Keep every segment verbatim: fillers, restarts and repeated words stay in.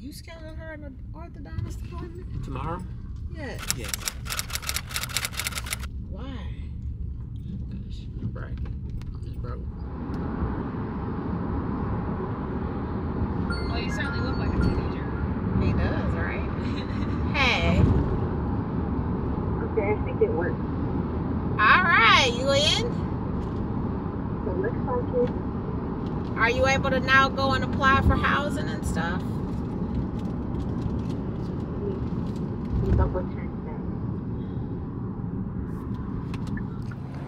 You scheduling her an orthodontist appointment? Tomorrow? Yeah. Yeah. Why? Gosh, I'm bragging. I'm just broke. Well, you certainly look like a teenager. He does, right? Hey. Okay, I think it worked. Alright, you in? So looks like it. Are you able to now go and apply for housing and stuff?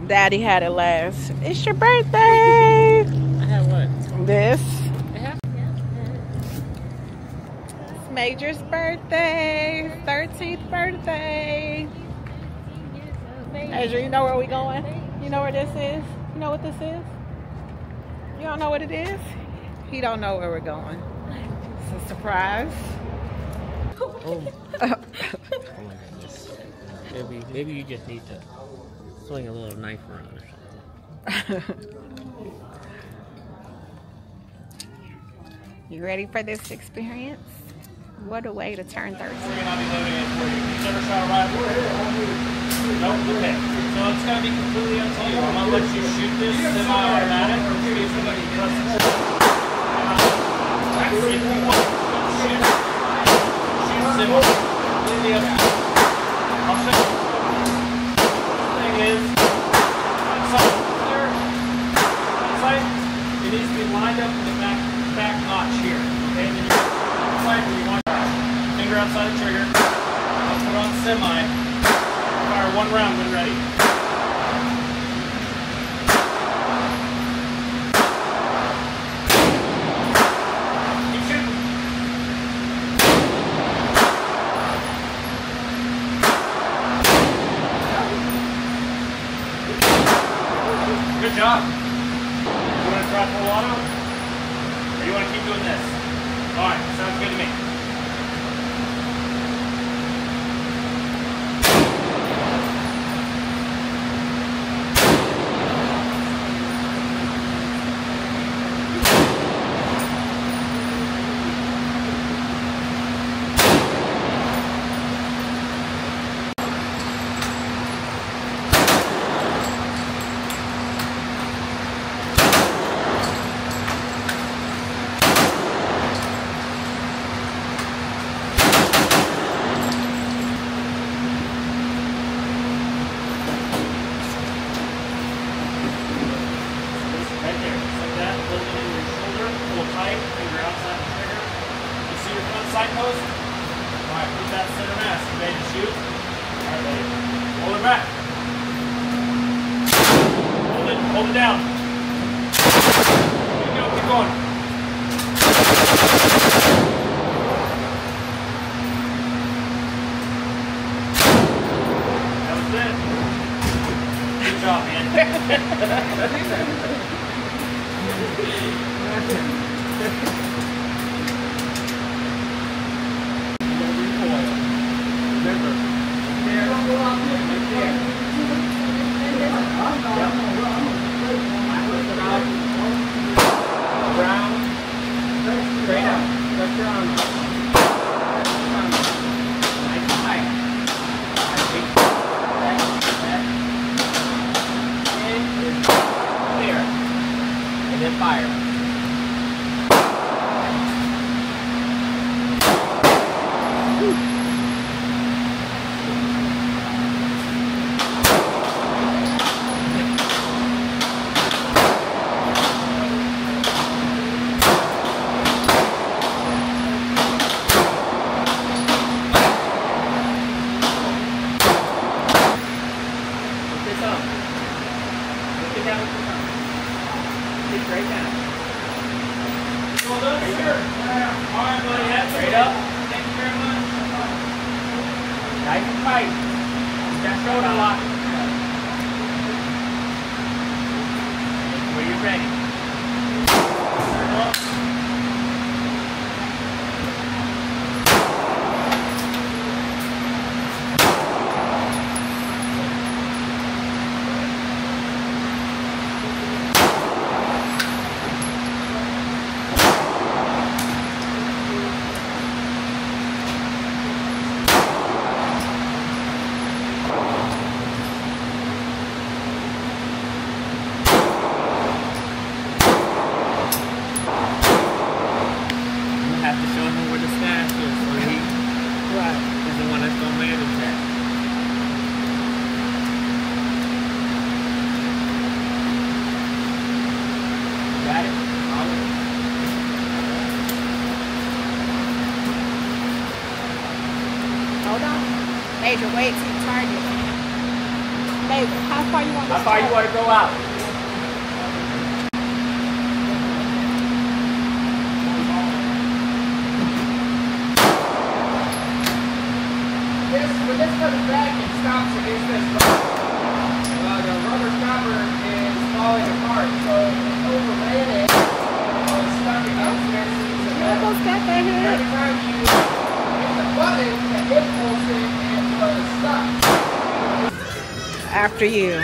Daddy had it last. It's your birthday. I had what? This. Yeah. It's Major's birthday. thirteenth birthday. Major, you know where we going? You know where this is? You know what this is? You don't know what it is? He don't know where we're going. It's a surprise. Oh. Oh my goodness. Maybe, maybe you just need to swing a little knife around or something. You ready for this experience? What a way to turn thirteen. We're gonna be loading it for you. You never try to ride for it. Nope, okay. So it's going to be completely up to you. I'm going to let you shoot this semi-automatic or give you somebody to press it. That's if you want to shoot it. Shoot semi. Completely up to you. I'll show you. The thing is, one side clear. One side, it needs to be lined up in the back, back notch here. Okay, then you one side where you want finger outside the trigger. I'll put on semi. Fire one round when ready. Good job. You want to try full auto? Or you want to keep doing this? Alright, sounds good to me. Major, way to target. Major, how far you want to go? How far you want to go out? This, when this comes back, it stops against this button. Uh, the rubber stopper is falling apart, so it's overlanded. Uh, it's stuck in those fences. You want to go step right here? Every time you hit the button, it impulses it and it will stop. After you.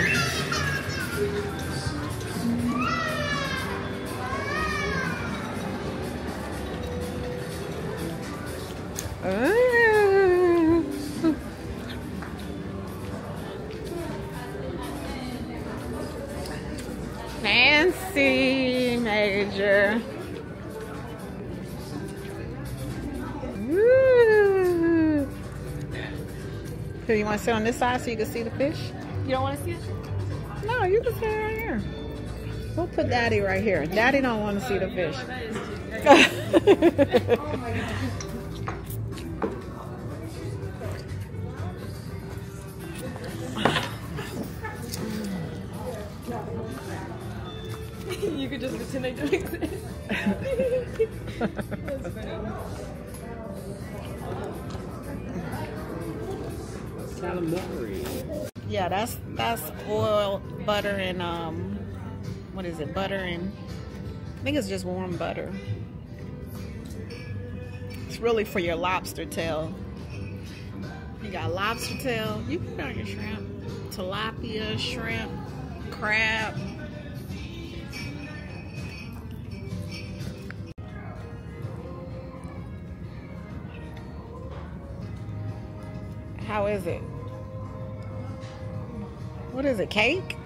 Uh. Nancy Major. Woo. So you want to sit on this side so you can see the fish? You don't want to see it? No, you can sit right here. We'll put Daddy right here. Daddy don't want to see the fish. Oh my God. You could just pretend I don't exist. That's funny. Yeah, that's that's oil, butter, and um, what is it? Butter and I think it's just warm butter. It's really for your lobster tail. You got lobster tail. You can put on your shrimp, tilapia, shrimp, crab. How is it? What is it, cake?